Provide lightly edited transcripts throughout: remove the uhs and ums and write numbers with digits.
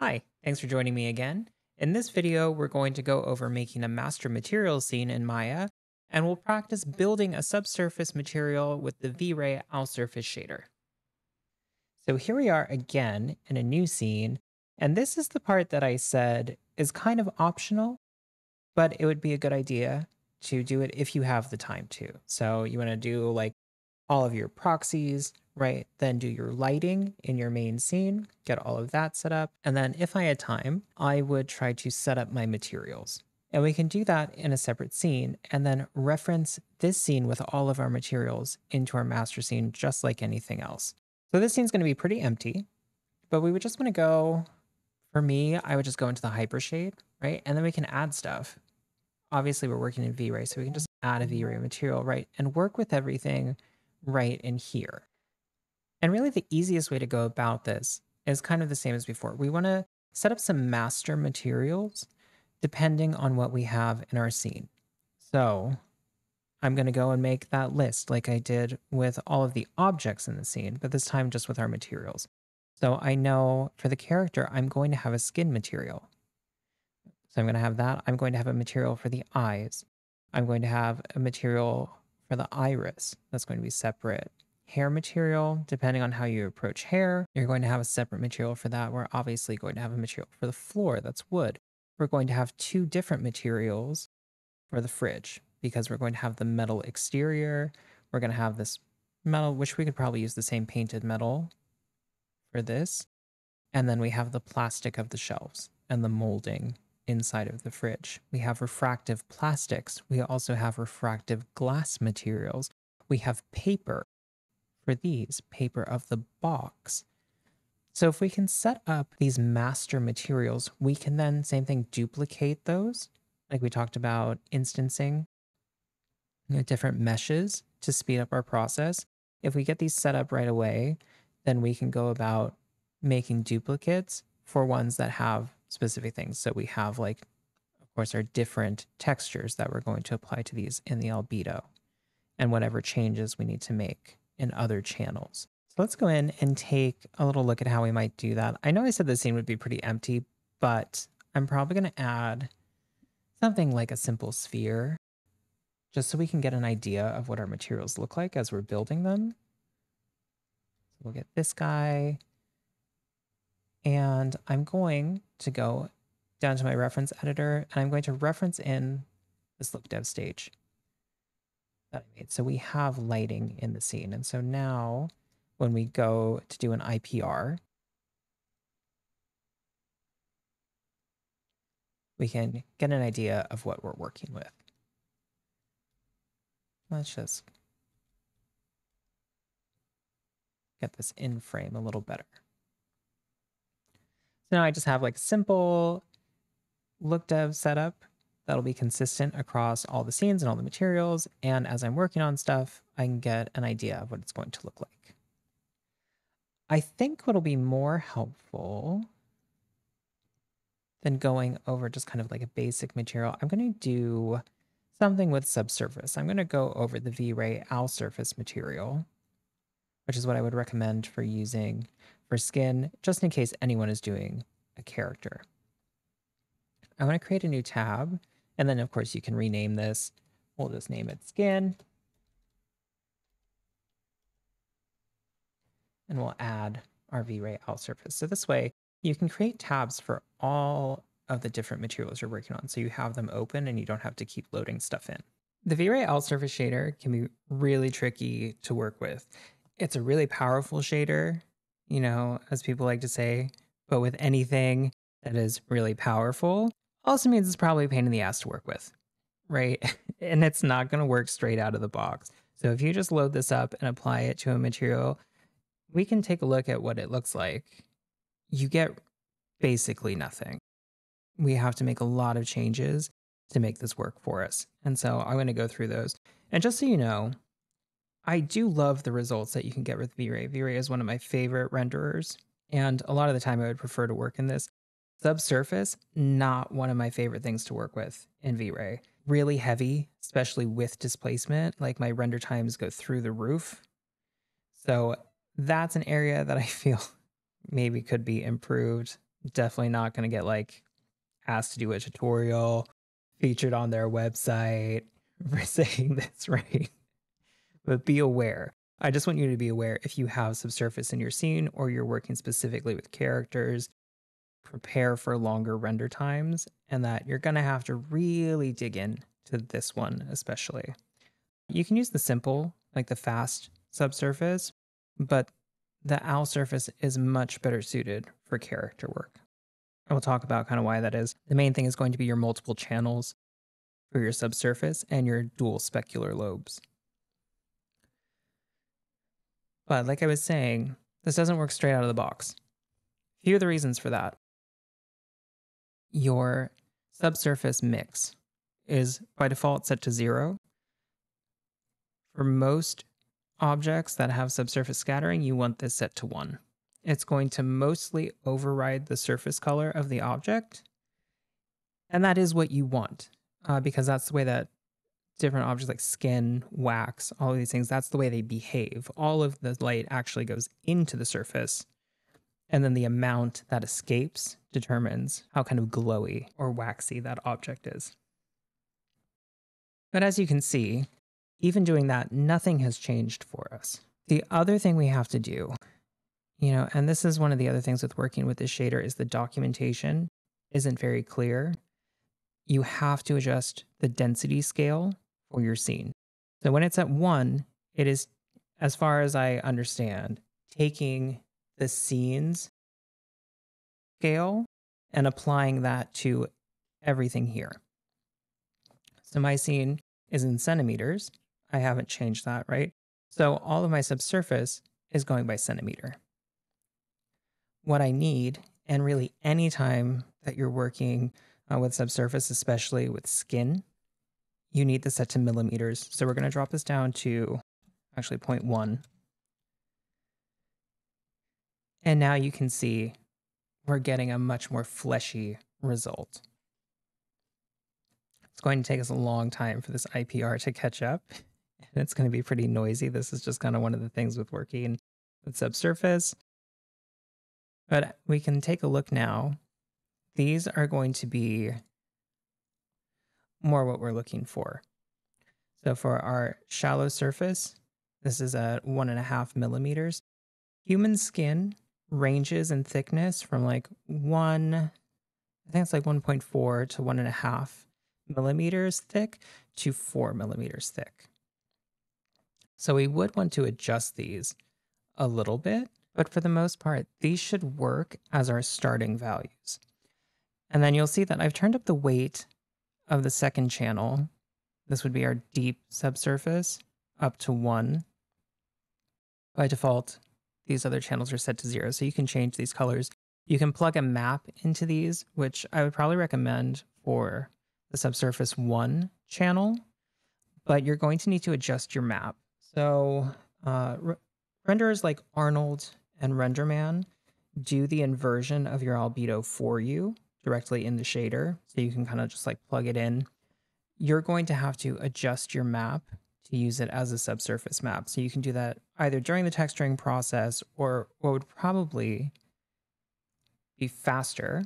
Hi, thanks for joining me again. In this video, we're going to go over making a master material scene in Maya, and we'll practice building a subsurface material with the V-Ray AlSurface shader. So here we are again in a new scene, and this is the part that I said is kind of optional, but it would be a good idea to do it if you have the time to. So you want to do like all of your proxies, right? Then do your lighting in your main scene, get all of that set up. And then if I had time, I would try to set up my materials. And we can do that in a separate scene and then reference this scene with all of our materials into our master scene, just like anything else. So this scene's going to be pretty empty, but we would just want to go, for me, I would just go into the hypershade, right? And then we can add stuff. Obviously we're working in V-Ray, so we can just add a V-Ray material, right? And work with everything right in here. And really the easiest way to go about this is kind of the same as before. We want to set up some master materials depending on what we have in our scene. So I'm going to go and make that list like I did with all of the objects in the scene, but this time just with our materials. So I know for the character, I'm going to have a skin material. So I'm going to have that. I'm going to have a material for the eyes. I'm going to have a material for the iris. That's going to be separate. Hair material, depending on how you approach hair, you're going to have a separate material for that. We're obviously going to have a material for the floor, that's wood. We're going to have two different materials for the fridge because we're going to have the metal exterior. We're going to have this metal, which we could probably use the same painted metal for this. And then we have the plastic of the shelves and the molding inside of the fridge. We have refractive plastics. We also have refractive glass materials. We have paper. For these, paper of the box. So if we can set up these master materials, we can then, same thing, duplicate those, like we talked about instancing, you know, different meshes to speed up our process. If we get these set up right away, then we can go about making duplicates for ones that have specific things. So we have, like, of course, our different textures that we're going to apply to these in the albedo and whatever changes we need to make in other channels. So let's go in and take a little look at how we might do that. I know I said the scene would be pretty empty, but I'm probably going to add something like a simple sphere just so we can get an idea of what our materials look like as we're building them. So we'll get this guy, and I'm going to go down to my reference editor, and I'm going to reference in this look dev stage that I made. So we have lighting in the scene. And so now when we go to do an IPR, we can get an idea of what we're working with. Let's just get this in frame a little better. So now I just have like simple look dev setup. That'll be consistent across all the scenes and all the materials. And as I'm working on stuff, I can get an idea of what it's going to look like. I think what'll be more helpful than going over just kind of like a basic material, I'm going to do something with subsurface. I'm going to go over the V-Ray AlSurface material, which is what I would recommend for using for skin, just in case anyone is doing a character. I want to create a new tab. And then, of course, you can rename this. We'll just name it Skin. And we'll add our V-Ray AlSurface. So this way, you can create tabs for all of the different materials you're working on. So you have them open and you don't have to keep loading stuff in. The V-Ray AlSurface shader can be really tricky to work with. It's a really powerful shader, you know, as people like to say, but with anything that is really powerful, also means it's probably a pain in the ass to work with, right? And it's not going to work straight out of the box. So if you just load this up and apply it to a material, we can take a look at what it looks like. You get basically nothing. We have to make a lot of changes to make this work for us. And so I'm going to go through those. And just so you know, I do love the results that you can get with V-Ray. V-Ray is one of my favorite renderers. And a lot of the time I would prefer to work in this. Subsurface, not one of my favorite things to work with in V-Ray. Really heavy, especially with displacement. Like my render times go through the roof. So that's an area that I feel maybe could be improved definitely not going to get like asked to do a tutorial featured on their website for saying this, right? But be aware. I just want you to be aware if you have subsurface in your scene or you're working specifically with characters, prepare for longer render times and that you're going to have to really dig in to this one especially. You can use the simple, like the fast subsurface, but the AlSurface is much better suited for character work. And we'll talk about kind of why that is. The main thing is going to be your multiple channels for your subsurface and your dual specular lobes. But like I was saying, this doesn't work straight out of the box. Here are the reasons for that. Your subsurface mix is by default set to 0. For most objects that have subsurface scattering, you want this set to 1. It's going to mostly override the surface color of the object. And that is what you want, because that's the way that different objects like skin, wax, all of these things, that's the way they behave. All of the light actually goes into the surface. And then the amount that escapes determines how kind of glowy or waxy that object is. But as you can see, even doing that, nothing has changed for us. The other thing we have to do, you know, and this is one of the other things with working with this shader is the documentation isn't very clear. You have to adjust the density scale for your scene. So when it's at 1, it is, as far as I understand, taking the scene's scale and applying that to everything here. So my scene is in centimeters. I haven't changed that, right? So all of my subsurface is going by centimeter. What I need, and really any time that you're working with subsurface, especially with skin, you need this set to millimeters. So we're going to drop this down to actually 0.1. And now you can see we're getting a much more fleshy result. It's going to take us a long time for this IPR to catch up. And it's going to be pretty noisy. This is just kind of one of the things with working with subsurface. But we can take a look now. These are going to be more what we're looking for. So for our shallow surface, this is at 1.5 millimeters. Human skin ranges in thickness from like 1, I think it's like 1.4 to 1.5 millimeters thick to 4 millimeters thick. So we would want to adjust these a little bit, but for the most part, these should work as our starting values. And then you'll see that I've turned up the weight of the second channel. This would be our deep subsurface up to 1. By default, these other channels are set to 0, so you can change these colors. You can plug a map into these, which I would probably recommend for the subsurface 1 channel, but you're going to need to adjust your map. So renderers like Arnold and RenderMan do the inversion of your albedo for you directly in the shader, so you can kind of just like plug it in. You're going to have to adjust your map to use it as a subsurface map. So you can do that either during the texturing process or what would probably be faster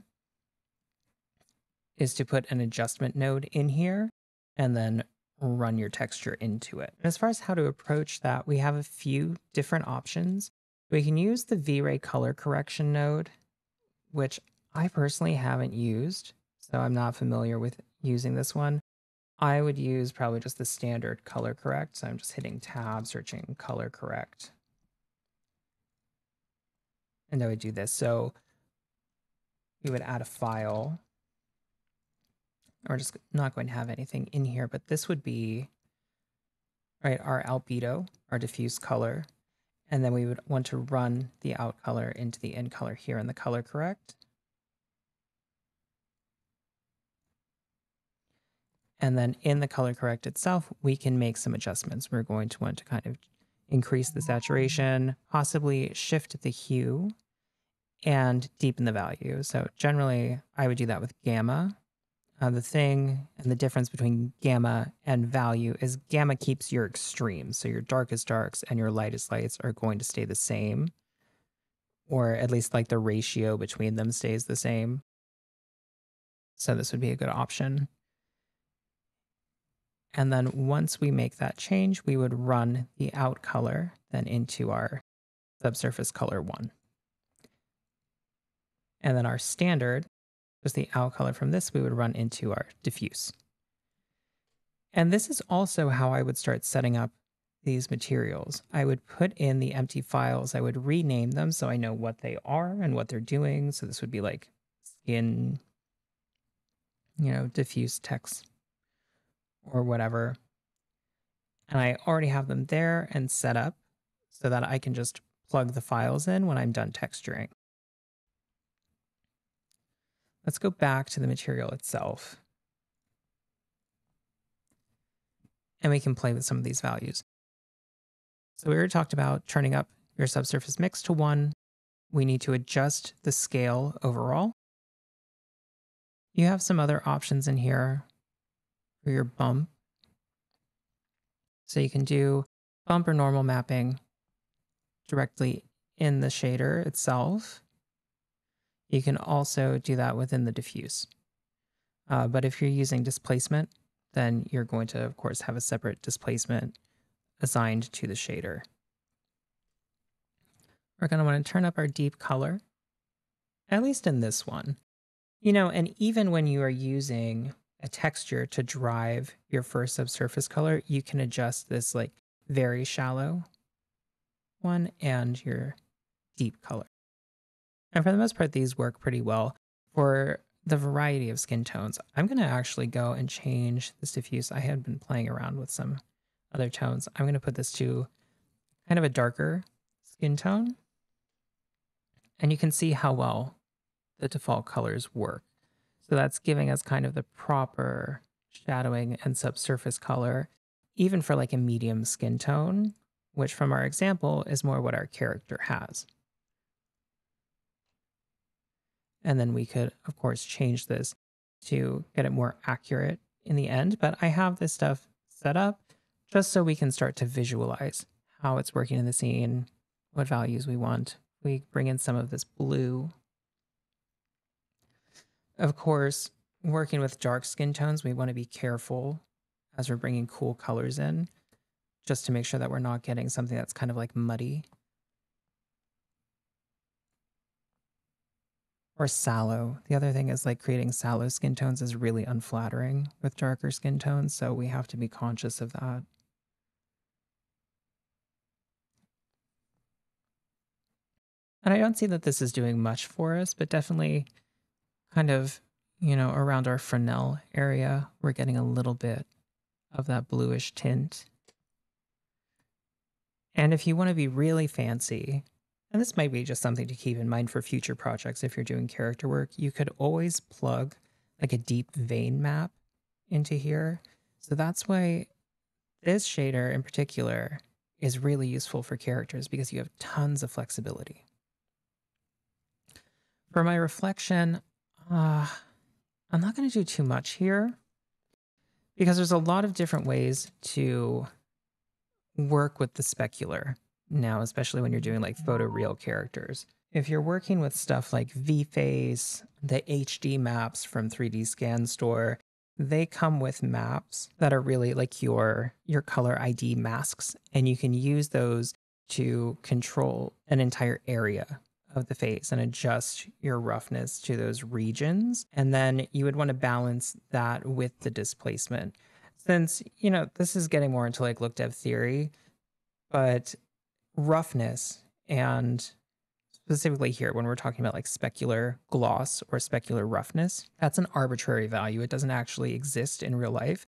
is to put an adjustment node in here and then run your texture into it. And as far as how to approach that, we have a few different options. We can use the V-Ray color correction node, which I personally haven't used, so I'm not familiar with using this one. I would use probably just the standard color correct, so I'm just hitting tab, searching color correct. And I would do this. So we would add a file. We're just not going to have anything in here, but this would be right, our albedo, our diffuse color, and then we would want to run the out color into the in color here in the color correct. And then in the color correct itself, we can make some adjustments. We're going to want to kind of increase the saturation, possibly shift the hue, and deepen the value. So generally, I would do that with gamma. The thing and the difference between gamma and value is gamma keeps your extremes. So your darkest darks and your lightest lights are going to stay the same. or at least like the ratio between them stays the same. So this would be a good option. And then once we make that change, we would run the out color then into our subsurface color 1. And then our standard was the out color from this, we would run into our diffuse. And this is also how I would start setting up these materials. I would put in the empty files. I would rename them so I know what they are and what they're doing. So this would be like skin, you know, diffuse text or whatever. And I already have them there and set up so that I can just plug the files in when I'm done texturing. Let's go back to the material itself. And we can play with some of these values. So we already talked about turning up your subsurface mix to 1. We need to adjust the scale overall. You have some other options in here for your bump. So you can do bump or normal mapping directly in the shader itself. You can also do that within the diffuse. But if you're using displacement, then you're going to, of course, have a separate displacement assigned to the shader. We're going to want to turn up our deep color, at least in this one. You know, and even when you are using a texture to drive your first subsurface color, you can adjust this like very shallow one and your deep color. And for the most part, these work pretty well for the variety of skin tones. I'm going to actually go and change this diffuse. I had been playing around with some other tones. I'm going to put this to kind of a darker skin tone. And you can see how well the default colors work. So that's giving us kind of the proper shadowing and subsurface color, even for like a medium skin tone, which from our example is more what our character has. And then we could, of course, change this to get it more accurate in the end. But I have this stuff set up just so we can start to visualize how it's working in the scene, what values we want. We bring in some of this blue. Of course, working with dark skin tones, we want to be careful as we're bringing cool colors in, just to make sure that we're not getting something that's kind of like muddy or sallow. The other thing is like creating sallow skin tones is really unflattering with darker skin tones, so we have to be conscious of that. And I don't see that this is doing much for us, but definitely kind of, you know, around our Fresnel area, we're getting a little bit of that bluish tint. And if you want to be really fancy, and this might be just something to keep in mind for future projects if you're doing character work, you could always plug like a deep vein map into here. So that's why this shader in particular is really useful for characters, because you have tons of flexibility. For my reflection, I'm not going to do too much here because there's a lot of different ways to work with the specular now, especially when you're doing like photoreal characters. If you're working with stuff like VFace, the HD maps from 3D Scan Store, they come with maps that are really like your color ID masks, and you can use those to control an entire area of the face and adjust your roughness to those regions. And then you would want to balance that with the displacement. Since, you know, this is getting more into like look dev theory, but roughness, and specifically here when we're talking about like specular gloss or specular roughness, that's an arbitrary value. It doesn't actually exist in real life.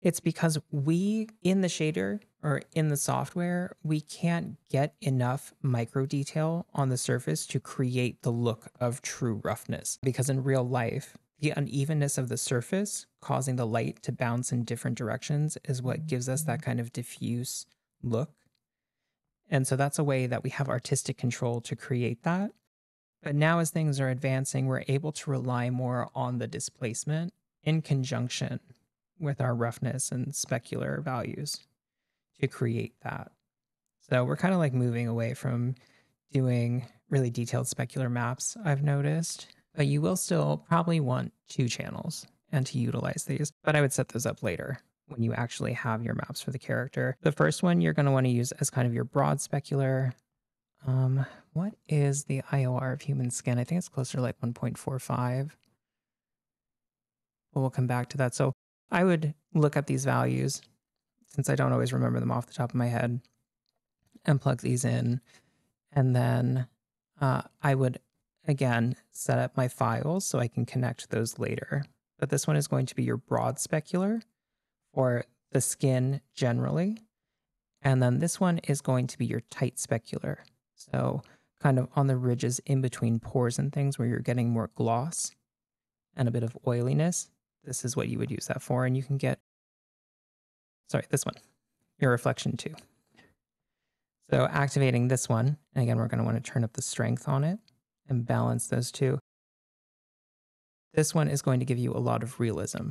It's because we, in the shader or in the software, we can't get enough micro detail on the surface to create the look of true roughness. Because in real life, the unevenness of the surface causing the light to bounce in different directions is what gives us that kind of diffuse look. And so that's a way that we have artistic control to create that. But now as things are advancing, we're able to rely more on the displacement in conjunction with our roughness and specular values to create that. So we're kind of like moving away from doing really detailed specular maps, I've noticed. But you will still probably want two channels and to utilize these, but I would set those up later when you actually have your maps for the character. The first one you're going to want to use as kind of your broad specular. What is the IOR of human skin? I think it's closer to like 1.45. But we'll come back to that. So I would look up these values, since I don't always remember them off the top of my head, and plug these in. And then I would, again, set up my files so I can connect those later. But this one is going to be your broad specular or the skin generally. And then this one is going to be your tight specular. So kind of on the ridges in between pores and things where you're getting more gloss and a bit of oiliness. This is what you would use that for. And you can get, sorry, this one, your reflection too. So activating this one, and again, we're going to want to turn up the strength on it and balance those two. This one is going to give you a lot of realism.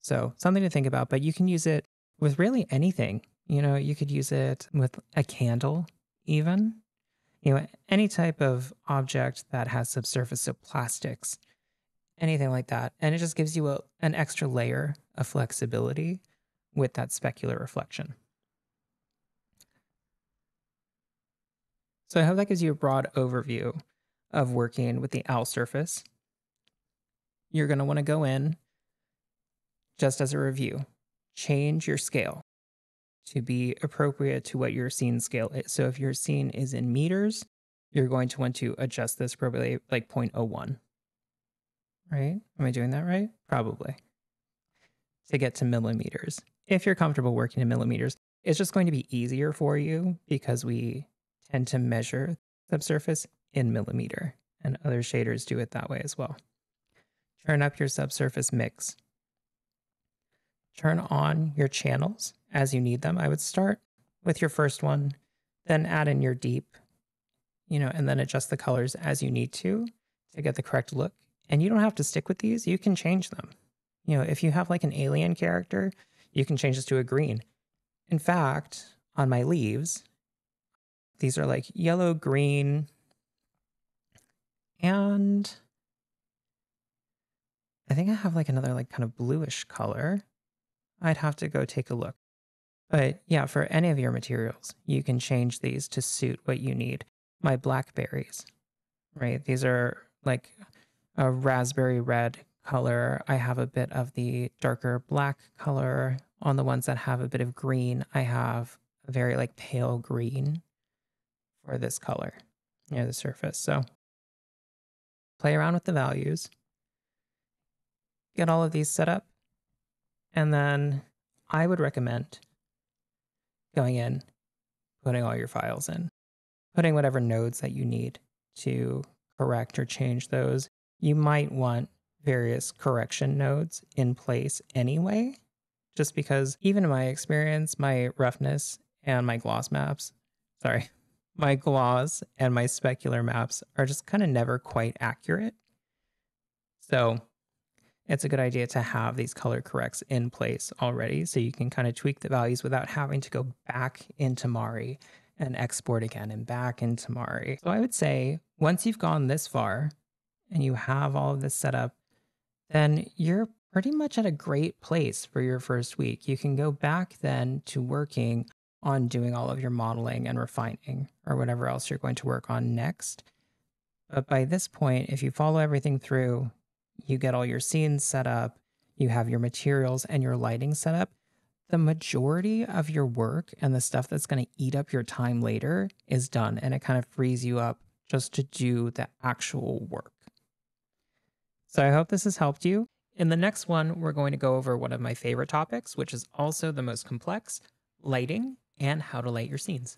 So something to think about, but you can use it with really anything. You know, you could use it with a candle even, you know, any type of object that has subsurface, so plastics, anything like that. And it just gives you an extra layer of flexibility with that specular reflection. So I hope that gives you a broad overview of working with the AlSurface. You're going to want to go in, just as a review, change your scale to be appropriate to what your scene scale is. So if your scene is in meters, you're going to want to adjust this probably like 0.01, right? Am I doing that right? Probably. To get to millimeters. If you're comfortable working in millimeters, it's just going to be easier for you because we tend to measure subsurface in millimeter, and other shaders do it that way as well. Turn up your subsurface mix. Turn on your channels as you need them. I would start with your first one, then add in your deep, you know, and then adjust the colors as you need to get the correct look. And you don't have to stick with these. You can change them. You know, if you have like an alien character, you can change this to a green. In fact, on my leaves, these are like yellow, green, and I think I have like another like kind of bluish color. I'd have to go take a look. But yeah, for any of your materials, you can change these to suit what you need. My blackberries, right? These are like a raspberry red color. I have a bit of the darker black color. On the ones that have a bit of green, I have a very like pale green for this color near the surface. So play around with the values, get all of these set up. And then I would recommend going in, putting all your files in, putting whatever nodes that you need to correct or change those. You might want various correction nodes in place anyway, just because even in my experience, my roughness and my gloss maps, sorry, my gloss and my specular maps are just kind of never quite accurate. So it's a good idea to have these color corrects in place already so you can kind of tweak the values without having to go back into Mari and export again and back into Mari. So I would say once you've gone this far and you have all of this set up, then you're pretty much at a great place for your first week. You can go back then to working on doing all of your modeling and refining or whatever else you're going to work on next. But by this point, if you follow everything through, you get all your scenes set up, you have your materials and your lighting set up, the majority of your work and the stuff that's going to eat up your time later is done, and it kind of frees you up just to do the actual work. So I hope this has helped you. In the next one, we're going to go over one of my favorite topics, which is also the most complex, lighting and how to light your scenes.